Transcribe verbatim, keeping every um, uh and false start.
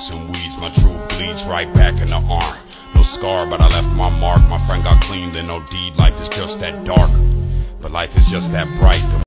Some weeds, my truth bleeds right back in the arm. No scar, but I left my mark. My friend got clean, then no deed. Life is just that dark, but life is just that bright.